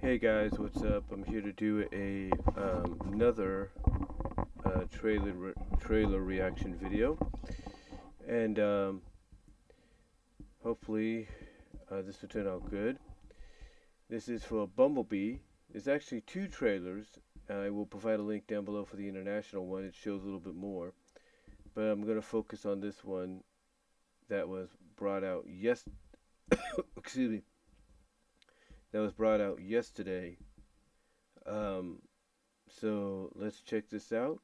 Hey guys, what's up? I'm here to do a another trailer reaction video, and hopefully this will turn out good. This is for Bumblebee. There's actually two trailers. I will provide a link down below for the international one. It shows a little bit more, but I'm going to focus on this one that was brought out excuse me. That was brought out yesterday. So let's check this out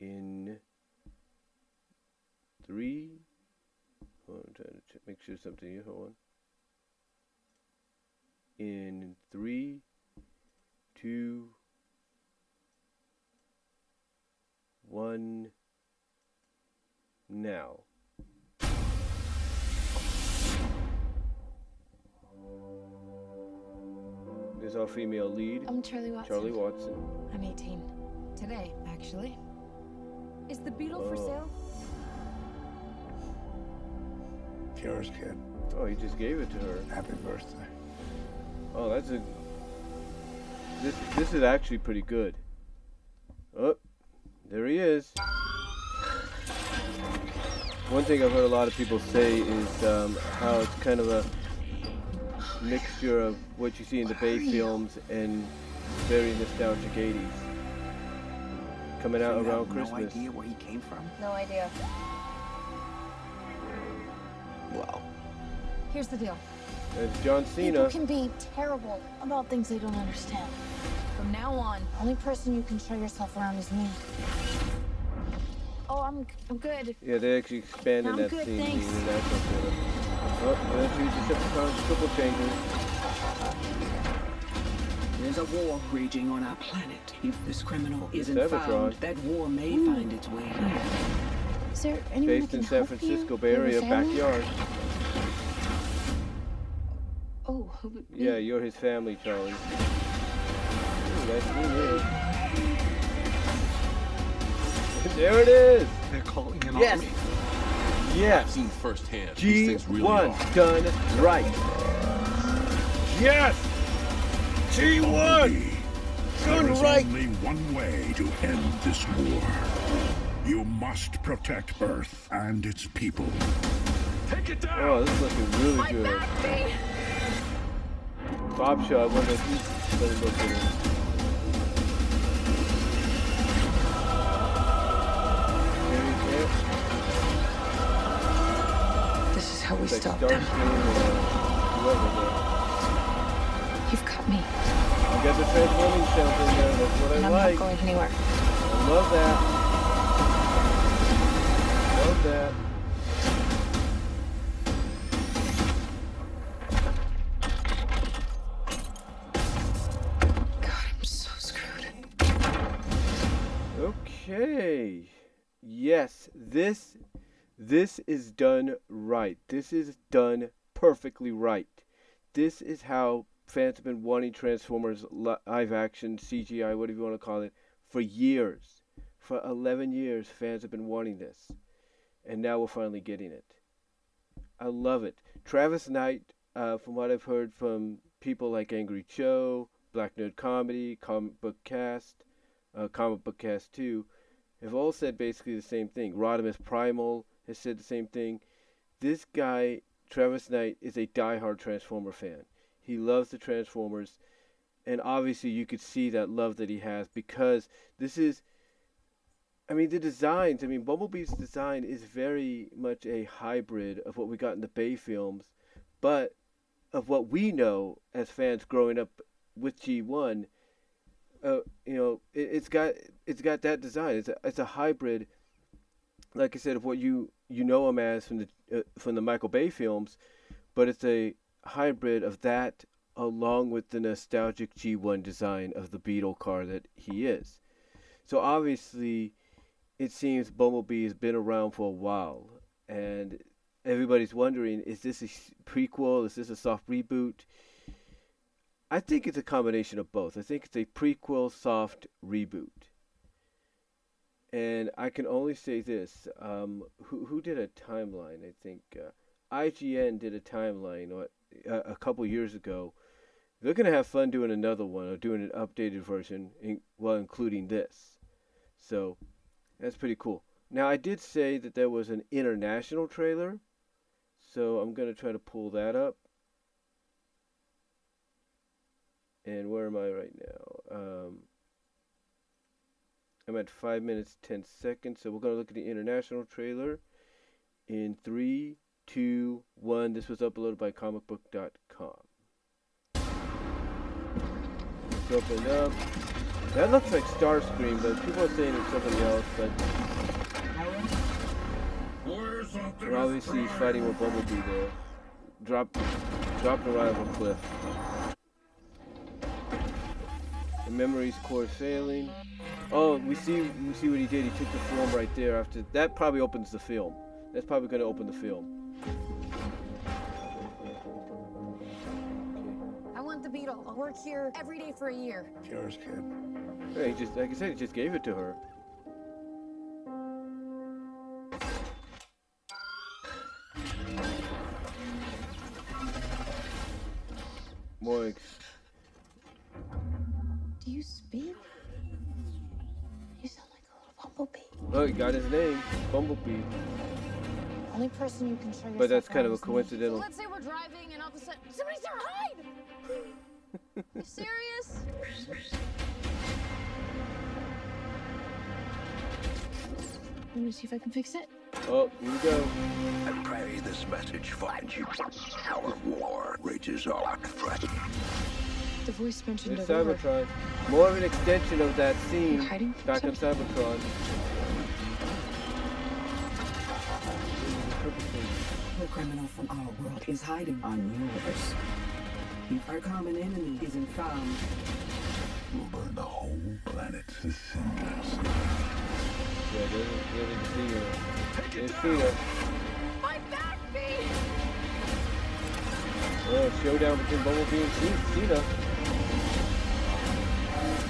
in 3. Hold on, I'm trying to check, make sure something here. Hold on. In 3, 2, 1. Now. Is our female lead. I'm Charlie Watson. I'm 18. Today, actually. Is the Beetle for sale? It's yours, kid. Oh, you just gave it to her. Happy birthday. Oh, that's a... This is actually pretty good. Oh, there he is. One thing I've heard a lot of people say is how it's kind of a mixture of what you see in the Bay films and very nostalgic 80s. Coming out around Christmas. No idea where he came from. No idea. Wow. Here's the deal. There's John Cena. People can be terrible about things they don't understand. From now on, the only person you can show yourself around is me. Oh, I'm good. Yeah, they actually expanded that good, scene. I'm good, thanks. Oh, there's two Decepticons, triple changes. There's a war raging on our planet. If this criminal isn't found, that war may find its way here. Is there anyone based in San Francisco Bay Area backyard. Oh, yeah, you're his family, Charlie. Ooh, that's it. There it is. They're calling him. Yes. Army. Yeah. I've seen firsthand. G1 really done right. Yes. G1 done right. There is only one way to end this war. You must protect Earth and its people. Take it down. Oh, this is looking really good. Bobsheaux, I wonder if he's going to look at him. There he is. How we stop them. You've got me. I've got the transforming shelter in there. That's what I like. I'm not going anywhere. I love that. Love that. God, I'm so screwed. Okay. Yes, This is done right. This is done perfectly right. This is how fans have been wanting Transformers live action, CGI, whatever you want to call it, for years. For 11 years, fans have been wanting this. And now we're finally getting it. I love it. Travis Knight, from what I've heard from people like Angry Joe, Black Nerd Comedy, Comic Book Cast, Comic Book Cast 2, have all said basically the same thing. Rodimus Primal has said the same thing. This guy, Travis Knight, is a diehard Transformer fan. He loves the Transformers, and obviously you could see that love that he has, because this is, I mean, the designs, I mean, Bumblebee's design is very much a hybrid of what we got in the Bay films, but of what we know as fans growing up with G1, you know, it's got that design. It's a hybrid, like I said, of what you know him as from the Michael Bay films, but it's a hybrid of that along with the nostalgic G1 design of the Beetle car that he is. So obviously, it seems Bumblebee has been around for a while, and everybody's wondering, is this a prequel? Is this a soft reboot? I think it's a combination of both. I think it's a prequel soft reboot. And I can only say this, who did a timeline? I think IGN did a timeline a couple years ago They're going to have fun doing another one or doing an updated version while including this. So that's pretty cool. Now, I did say that there was an international trailer, so I'm going to try to pull that up. And where am I right now? I'm at 5 minutes, 10 seconds. So we're going to look at the international trailer in 3, 2, 1. This was uploaded by comicbook.com. Let's open up. That looks like Starscream, but people are saying it's something else. But we're obviously fighting with Bumblebee there. Drop the rival cliff. The memory's core failing. Oh, we see what he did. He took the film right there. After that, probably opens the film. That's probably going to open the film. I want the beetle. I'll work here every day for a year. It's yours, kid. Hey, just like I said, he just gave it to her. Moix. Do you speak? You sound like a little bumblebee. Oh, he got his name, Bumblebee. Only person you can show yourself. But that's kind of a coincidental. So let's say we're driving and all of a sudden somebody's there. Hide! You serious? Let me see if I can fix it. Oh, here we go. I pray this message finds you. Our war rages on. The voice mentioned there's Cybertron. More of an extension of that scene back on Cybertron. The criminal from our world is hiding on yours. If our common enemy isn't found, we'll burn the whole planet to cinders. Yeah, there's Cena. My back beat! Well, showdown between Bumblebee and Cena.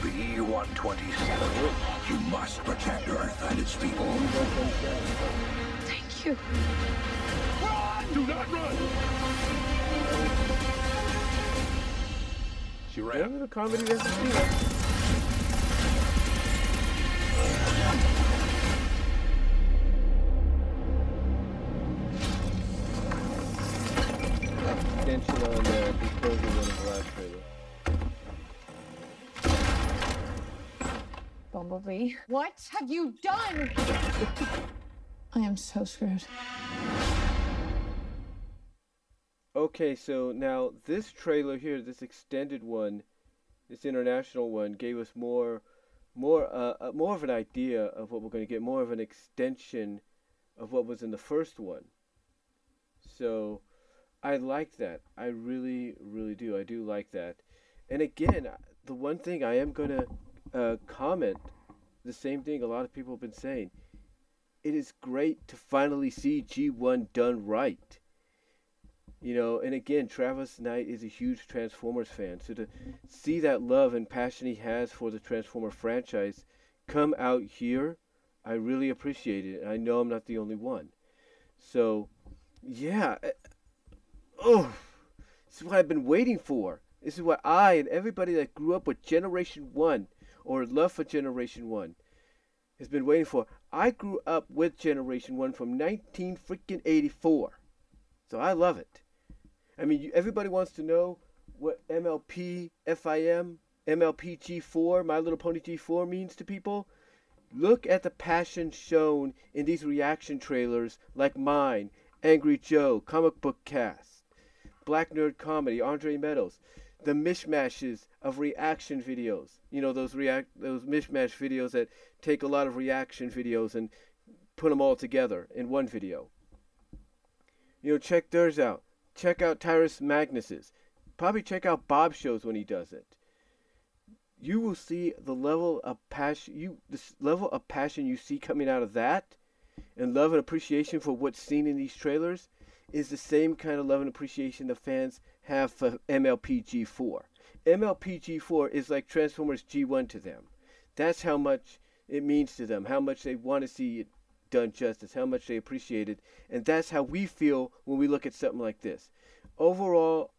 B-127. You must protect Earth and its people. Thank you. Run! Do not run! She ran into the comedy versus Cena. Extension on the closing one of the last trailer. Bumblebee. What have you done? I am so screwed. Okay, so now this trailer here, this extended one, this international one, gave us more of an idea of what we're going to get, more of an extension of what was in the first one. So I like that. I really, really do. I do like that. And again, the one thing I am going to comment, the same thing a lot of people have been saying, it is great to finally see G1 done right. You know, and again, Travis Knight is a huge Transformers fan. So to see that love and passion he has for the Transformer franchise come out here, I really appreciate it. And I know I'm not the only one. So, yeah. Oh, this is what I've been waiting for. This is what I and everybody that grew up with Generation 1 or love for Generation 1 has been waiting for. I grew up with Generation 1 from 1984. So I love it. I mean, everybody wants to know what MLP FIM, MLP G4, My Little Pony G4 means to people. Look at the passion shown in these reaction trailers like mine, Angry Joe, Comic Book Cast, Black Nerd Comedy, Andre Meadows, the mishmashes of reaction videos. You know, those mishmash videos that take a lot of reaction videos and put them all together in one video. You know, check theirs out. Check out Tyrus Magnus's. Probably check out Bobsheaux when he does it. You will see the level of passion you see coming out of that, and love and appreciation for what's seen in these trailers is the same kind of love and appreciation the fans have for MLP G4. MLP G4 is like Transformers G1 to them. That's how much it means to them, how much they want to see it done justice, how much they appreciate it, and that's how we feel when we look at something like this. Overall,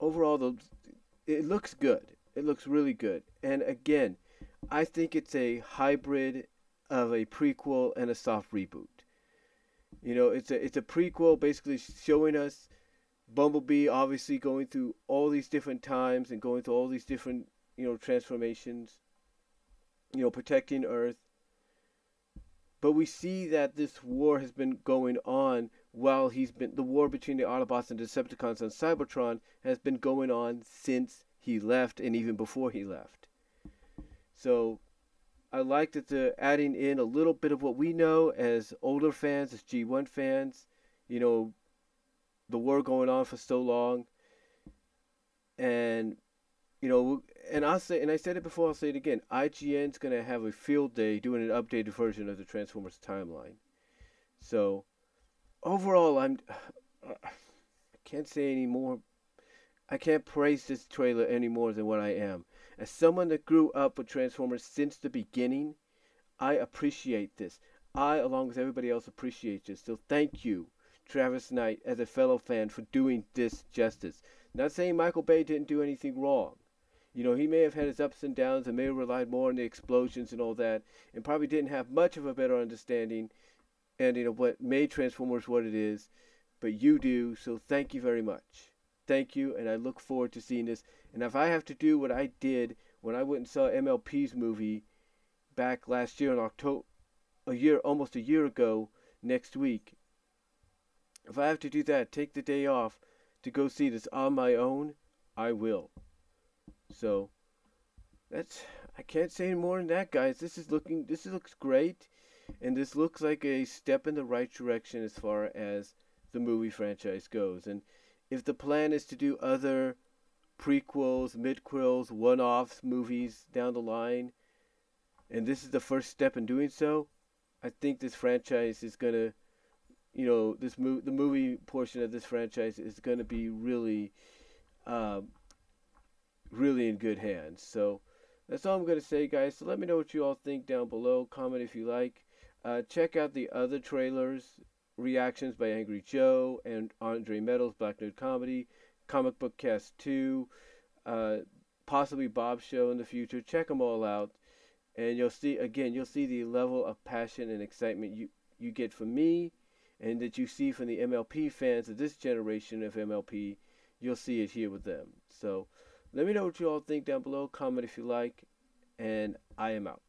overall, it looks good. It looks really good. And again, I think it's a hybrid of a prequel and a soft reboot. You know, it's a prequel basically showing us Bumblebee obviously going through all these different times and going through all these different, you know, transformations, you know, protecting Earth. But we see that this war has been going on while the war between the Autobots and Decepticons on Cybertron has been going on since he left and even before he left. So I like that they're adding in a little bit of what we know as older fans, as G1 fans, you know, the war going on for so long. And, you know, and I said it before, I'll say it again, IGN's going to have a field day doing an updated version of the Transformers timeline. So overall, I can't say any more. I can't praise this trailer any more than what I am. As someone that grew up with Transformers since the beginning, I appreciate this. I, along with everybody else, appreciate this. So thank you, Travis Knight, as a fellow fan, for doing this justice. Not saying Michael Bay didn't do anything wrong. You know, he may have had his ups and downs and may have relied more on the explosions and all that, and probably didn't have much of a better understanding and, you know, what made Transformers what it is. But you do, so thank you very much. Thank you, and I look forward to seeing this. And if I have to do what I did when I went and saw MLP's movie back last year in October, almost a year ago, next week, if I have to do that, take the day off to go see this on my own, I will. So, I can't say any more than that, guys. This looks great, and this looks like a step in the right direction as far as the movie franchise goes. And if the plan is to do other prequels, midquels, one-offs, movies down the line, and this is the first step in doing so, I think this franchise is going to, you know, the movie portion of this franchise is going to be really, really in good hands. So that's all I'm going to say, guys. So let me know what you all think down below. Comment if you like. Check out the other trailers. Reactions by Angry Joe and Andre Meadows, Black Nerd Comedy, Comic Book Cast 2, possibly Bobsheaux in the future. Check them all out, and you'll see the level of passion and excitement you get from me, and that you see from the MLP fans of this generation of MLP. You'll see it here with them. So let me know what you all think down below. Comment if you like, and I am out.